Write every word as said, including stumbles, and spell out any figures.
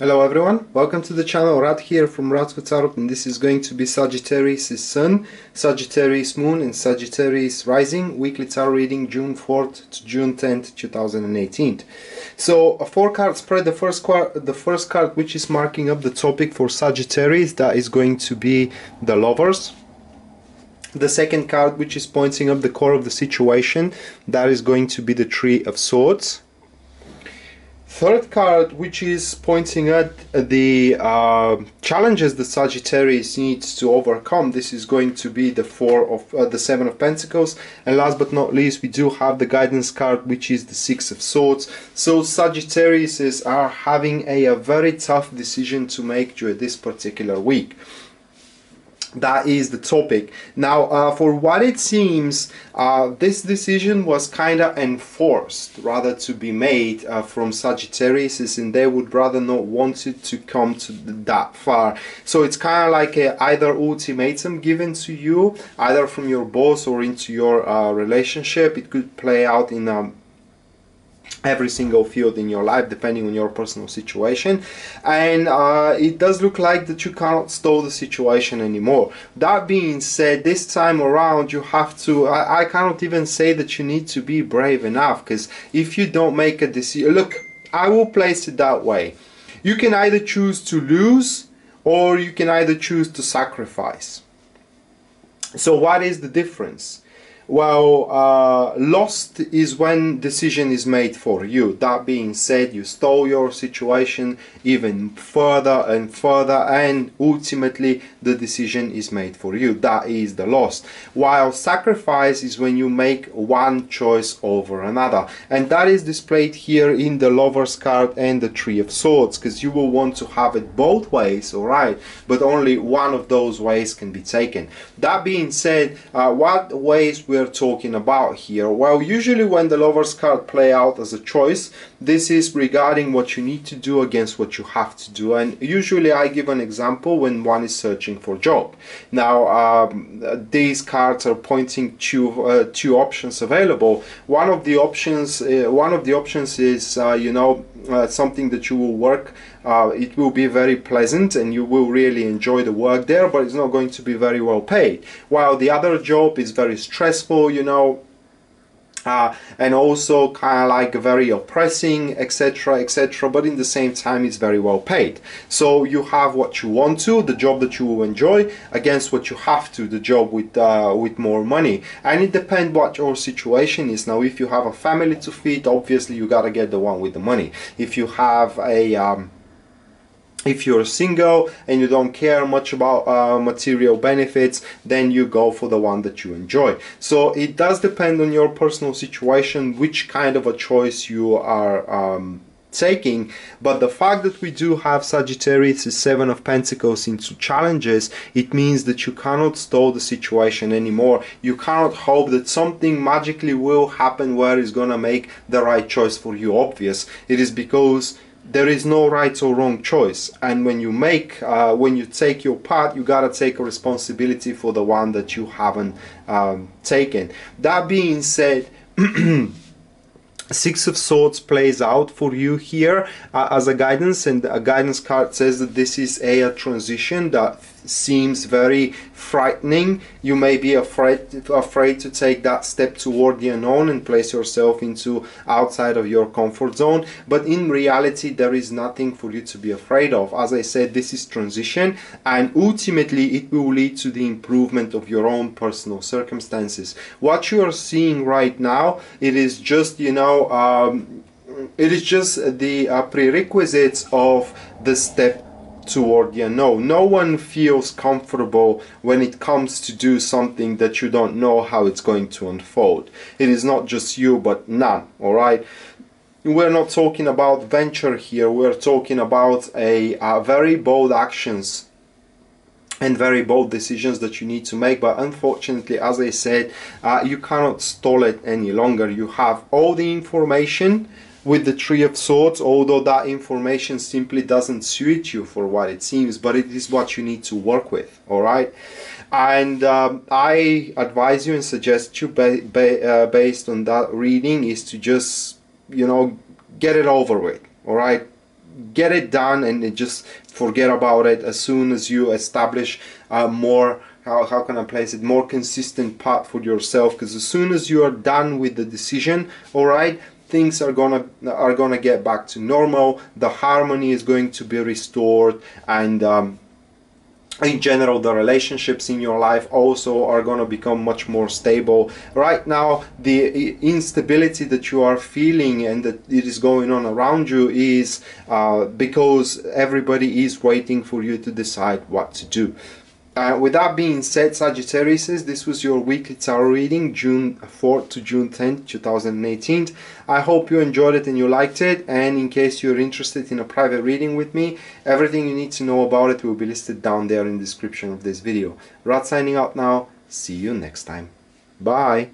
Hello everyone, welcome to the channel. Rad here from Radko Tarot, and this is going to be Sagittarius' Sun, Sagittarius Moon and Sagittarius Rising weekly tarot reading June fourth to June tenth, two thousand eighteen. So a four card spread, the first, the first card which is marking up the topic for Sagittarius, that is going to be the Lovers. The second card which is pointing up the core of the situation, that is going to be the Three of Swords. Third card, which is pointing at the uh, challenges that Sagittarius needs to overcome, this is going to be the four of uh, the Seven of Pentacles, and last but not least, we do have the guidance card, which is the Six of Swords. So Sagittarius are having a, a very tough decision to make during this particular week. That is the topic. Now, uh, for what it seems, uh, this decision was kind of enforced, rather to be made uh, from Sagittarius, and they would rather not want it to come to that far. So it's kind of like a either ultimatum given to you, either from your boss or into your uh, relationship. It could play out in a every single field in your life, depending on your personal situation, and uh, it does look like that you cannot stall the situation anymore. That being said, this time around you have to, I, I cannot even say that you need to be brave enough, because if you don't make a decision, look, I will place it that way, you can either choose to lose or you can either choose to sacrifice. So what is the difference? Well, uh, lost is when decision is made for you. That being said, you stole your situation even further and further, and ultimately the decision is made for you. That is the loss. While sacrifice is when you make one choice over another, and that is displayed here in the Lovers card and the Three of Swords, because you will want to have it both ways, alright, but only one of those ways can be taken. That being said, uh, what ways will talking about here? Well, usually when the Lovers card play out as a choice, this is regarding what you need to do against what you have to do, and usually I give an example when one is searching for a job. Now um, these cards are pointing to uh, two options available. One of the options uh, one of the options is uh, you know uh, something that you will work, uh, it will be very pleasant and you will really enjoy the work there, but it's not going to be very well paid, while the other job is very stressful, you know, Uh, and also kind of like very oppressing, etc, etc, but in the same time it's very well paid. So you have what you want to, the job that you will enjoy, against what you have to, the job with uh, with more money, and it depends what your situation is. Now if you have a family to feed, obviously you gotta get the one with the money. If you have a um, if you're single and you don't care much about uh, material benefits, then you go for the one that you enjoy. So it does depend on your personal situation which kind of a choice you are um, taking, but the fact that we do have Sagittarius is Seven of Pentacles into challenges, it means that you cannot stall the situation anymore. You cannot hope that something magically will happen where it's gonna make the right choice for you obvious. It is because there is no right or wrong choice, and when you make uh, when you take your part, you gotta take a responsibility for the one that you haven't um, taken. That being said, Six of Swords plays out for you here uh, as a guidance, and a guidance card says that this is a, a transition that seems very frightening. You may be afraid afraid to take that step toward the unknown and place yourself into outside of your comfort zone, but in reality there is nothing for you to be afraid of. As I said, this is transition, and ultimately it will lead to the improvement of your own personal circumstances. What you are seeing right now, it is just, you know, um, it is just the uh, prerequisites of the step toward the unknown. No one feels comfortable when it comes to do something that you don't know how it's going to unfold. It is not just you, but none, alright? We're not talking about venture here, we're talking about a, a very bold actions and very bold decisions that you need to make, but unfortunately, as I said, uh, you cannot stall it any longer. You have all the information with the Three of Swords, although that information simply doesn't suit you for what it seems, but it is what you need to work with, alright? And um, I advise you and suggest you ba ba uh, based on that reading is to just, you know, get it over with, alright? get it done and it just forget about it as soon as you establish uh, more, how, how can I place it, more consistent path for yourself, because as soon as you are done with the decision, all right, things are gonna are gonna get back to normal. The harmony is going to be restored, and um, in general, the relationships in your life also are going to become much more stable. Right now, the instability that you are feeling and that it is going on around you is uh, because everybody is waiting for you to decide what to do. Uh, with that being said, Sagittarius, this was your weekly tarot reading, June fourth to June tenth, two thousand eighteen. I hope you enjoyed it and you liked it, and in case you're interested in a private reading with me, everything you need to know about it will be listed down there in the description of this video. Rad signing out now, see you next time. Bye!